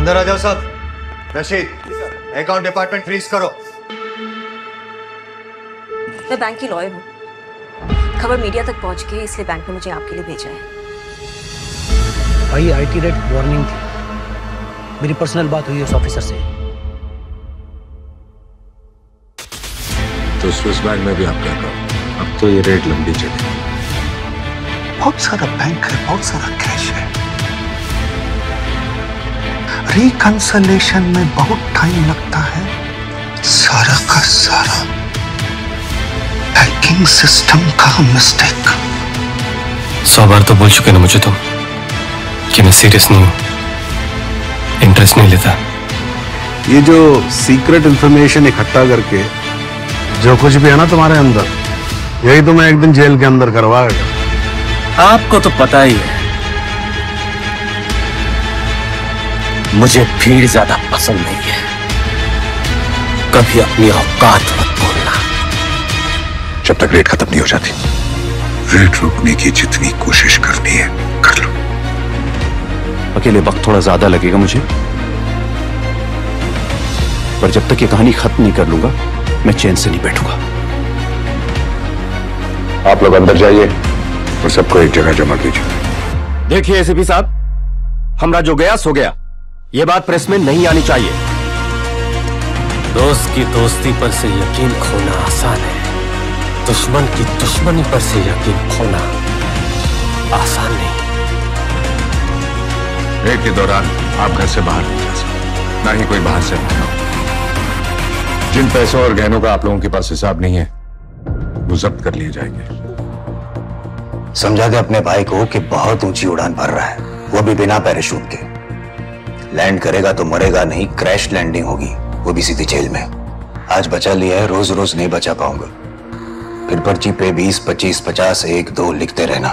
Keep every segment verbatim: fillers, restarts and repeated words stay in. अंदर आ जाओ सब। रशीद, अकाउंट डिपार्टमेंट फ्रीज करो। मैं बैंक की लॉयर हूँ, खबर मीडिया तक पहुँच गई, इसलिए बैंक ने मुझे आपके लिए भेजा है। भाई आईटी रेड वार्निंग थी, मेरी पर्सनल बात हुई उस ऑफिसर से। तो स्विस बैंक में भी आप क्या करो, अब तो ये रेड लंबी चली। बहुत सारा बैंक है, बहुत सारा कैश है, रिकंसलेशन में बहुत टाइम लगता है। सारा का सारा हैकिंग सिस्टम का मिस्टेक। सौ बार तो बोल चुके ना मुझे तुम कि मैं सीरियस नहीं हूं, इंटरेस्ट नहीं लेता। ये जो सीक्रेट इंफॉर्मेशन इकट्ठा करके जो कुछ भी है ना तुम्हारे अंदर, यही तो मैं एक दिन जेल के अंदर करवाएगा। आपको तो पता ही है मुझे भीड़ ज्यादा पसंद नहीं है। कभी अपनी औकात मत भूलना। जब तक रेड खत्म नहीं हो जाती, रेड रोकने की जितनी कोशिश करनी है कर लो। अकेले वक्त थोड़ा ज्यादा लगेगा मुझे, पर जब तक ये कहानी खत्म नहीं कर लूंगा मैं चैन से नहीं बैठूंगा। आप लोग अंदर जाइए और सबको एक जगह जमा कीजिए। देखिए एसीपी साहब, हमारा जो गया सो गया, ये बात प्रेस में नहीं आनी चाहिए। दोस्त की दोस्ती पर से यकीन खोना आसान है, दुश्मन की दुश्मनी पर से यकीन खोना आसान नहीं। रेड के दौरान आप घर से बाहर नहीं जा सकते, ना ही कोई बाहर से आएगा। जिन पैसों और गहनों का आप लोगों के पास हिसाब नहीं है वो जब्त कर लिए जाएंगे। समझा दे अपने भाई को कि बहुत ऊंची उड़ान भर रहा है, वो भी बिना पैराशूट के। लैंड करेगा तो मरेगा नहीं, क्रैश लैंडिंग होगी, वो भी सीधी जेल में। आज बचा लिया है, रोज रोज नहीं बचा पाऊंगा। फिर पर्ची पे बीस, पच्चीस, पचास, एक, दो लिखते रहना,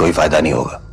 कोई फायदा नहीं होगा।